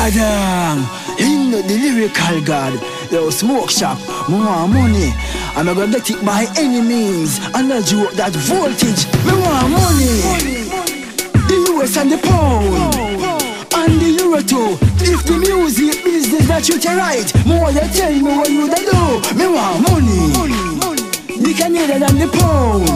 Padang, Lyndo the lyrical god. Yo, smoke shop, more money. I'm not gonna get it by any means. And I do that voltage, more money. The US and the pound, and the euro too. If the music business that you tell right, more you tell me what you do. Me want money. The Canadian and the pound.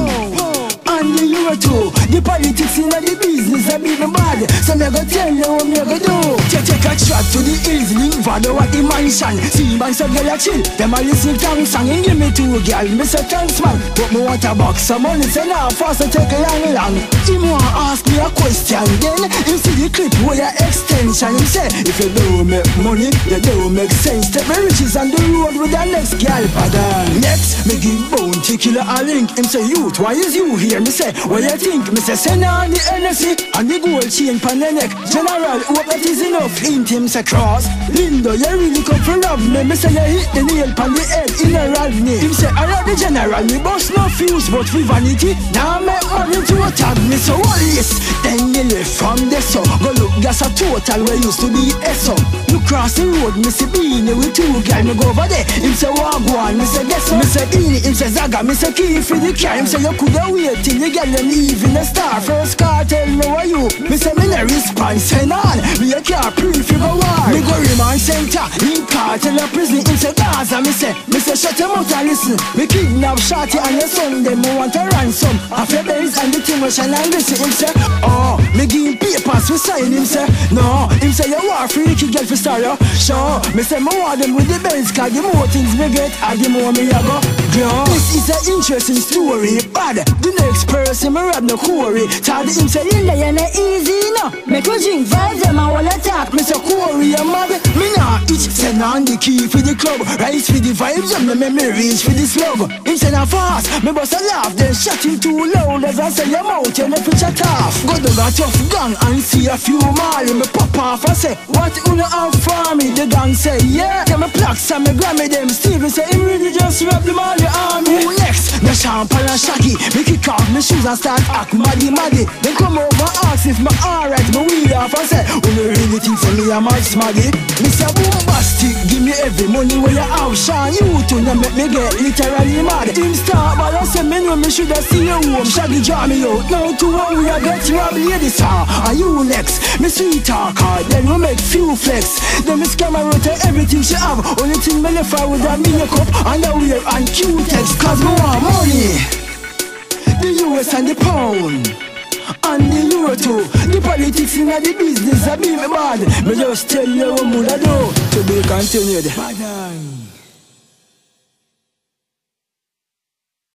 And the euro too. The politics in the business are being bad. So me go tell you what me go do. Take a trip to the hills, live at the mansion. See man so girl a chill, them a listen to song. And give me two girl, me say thanks man. But me want a box of money, say now fast so take long. Him want ask me a question, then him see the clip with your extension. Him say if you don't make money, you don't make sense. Take me riches on the road with the next girl. Pardon. Next, me give bounty killer a link. Him say youth, why is you here? Me say, what you think? Me say, send on the NSC and the gold chain pan the neck. General, hope that is enough. Hint him say, cross Lyndo, you really come for rob me. Me say, you hit the nail pan the head in a ravney. Him say, I love the general, me bust no fuse, but for vanity, now me worry to attack me. So all this, then you left from the so. Go look, that's a total where used to be SO. You cross the road, me say, Beanie with two girl, me go over there. Him say, walk one, me say, guess what? Me say, Beanie, him say, Zaga, me say, key for the car. Him say, you coulda waited. The girl them leaving a star, first car tell me why you. Me say me no response, send on. Me a car pre-figure war. Me go remand center, in cartel a prison. Him say Gaza, me say shut him out and listen. Me kidnap shorty and your son, them me want a ransom. Half your bells and the thing we shall and listen. Him say, oh, me give him papers we sign. Him say, no, him say you war free the kid girl for star yo. Sure, me say me want them with the Benz, cause the more things me get, and the more me a go. Yeah. This is an interesting story, bad. The next person me rob no Corey. Told him say Linda you no easy no. Make you drink vibes them and all attack. Me say Corey you mad. Me nah itch. Send on the key for the club. Rise for the vibes and me reach for the slug. Him say na fast. Me bust a laugh then shut him too loud. As I say your mouth you no fit shut off. Go dog a tough gang and see a few mile. Me pop off and say what you no have for me. The gang say yeah. Them me plaques and me grammy them. Steven say him really just rob the mall. Who next? Me champagne and shaggy. Me kick off me shoes and start act maddy. Then come over ask if me alright. Me wheel off and say, "Who you really think for me a mad smaggy?" Me say bombastic, give me every money where you have. Sean, you two now make me get literally mad. Him start balance say me know me shoulda see you home. Shaggy draw me out now to where we a get robbed, ladies. Are you next? Me sweet talker, then we make few flex. Then me scam her out everything she have. Only thing me left her with a makeup and a wear and cute. Cause we want money. The US and the pound, and the euro too. The politics in the business are being bad. Me just tell you what mother do. To be continued.